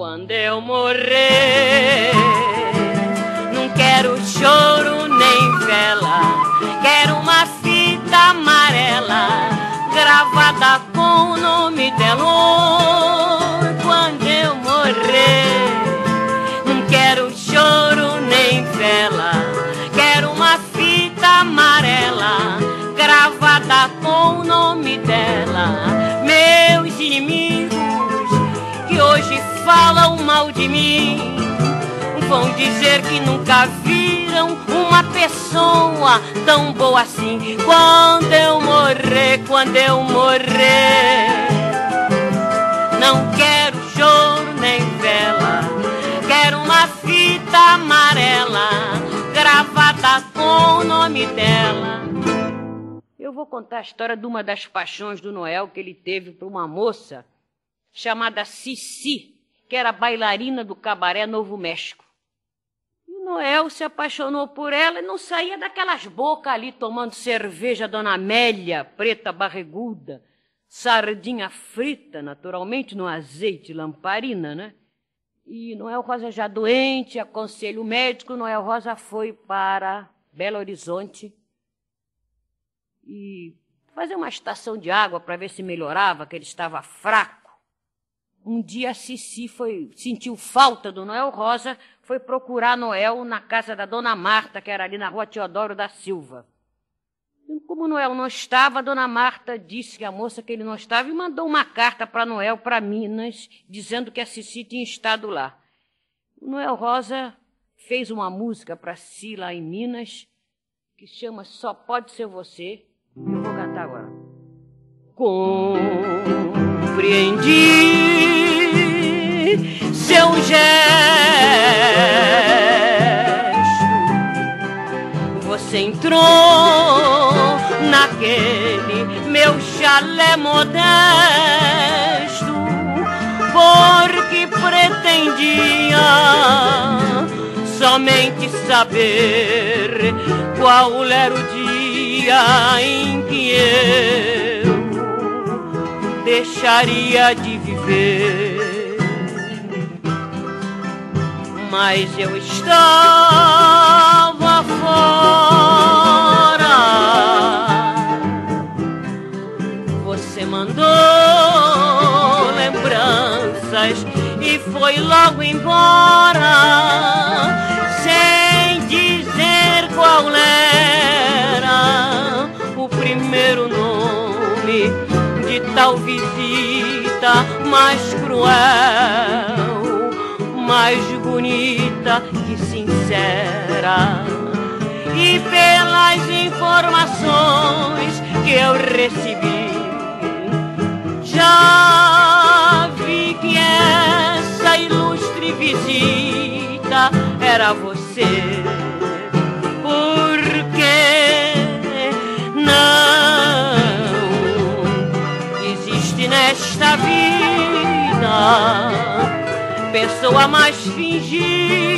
Quando eu morrer, não quero choro nem vela, quero uma fita amarela gravada com o nome dela. Quando eu morrer, não quero choro nem vela, quero uma fita amarela gravada com o nome dela. Meus inimigos que hoje falam mal de mim vão dizer que nunca viram uma pessoa tão boa assim. Quando eu morrer, quando eu morrer, não quero choro nem vela, quero uma fita amarela gravada com o nome dela. Eu vou contar a história de uma das paixões do Noel que ele teve por uma moça chamada Cici, que era bailarina do cabaré Novo México. E Noel se apaixonou por ela e não saía daquelas bocas ali tomando cerveja Dona Amélia, preta barriguda, sardinha frita, naturalmente, no azeite lamparina, né? E Noel Rosa já doente, aconselho médico, Noel Rosa foi para Belo Horizonte e fazer uma estação de água para ver se melhorava, que ele estava fraco. Um dia a Cici sentiu falta do Noel Rosa, foi procurar Noel na casa da Dona Marta, que era ali na rua Teodoro da Silva. E como Noel não estava, a Dona Marta disse à moça que ele não estava e mandou uma carta para Noel, para Minas, dizendo que a Cici tinha estado lá. O Noel Rosa fez uma música para si lá em Minas, que chama Só Pode Ser Você. Eu vou cantar agora. Compreendi seu gesto, você entrou naquele meu chalé modesto porque pretendia somente saber qual era o dia em que eu deixaria de viver. Mas eu estava fora, você mandou lembranças e foi logo embora, sem dizer qual era o primeiro nome de tal visita mais cruel, mais bonita que sincera. E pelas informações que eu recebi, já vi que essa ilustre visita era você. Por que não existe nesta vida pessoa mais fingida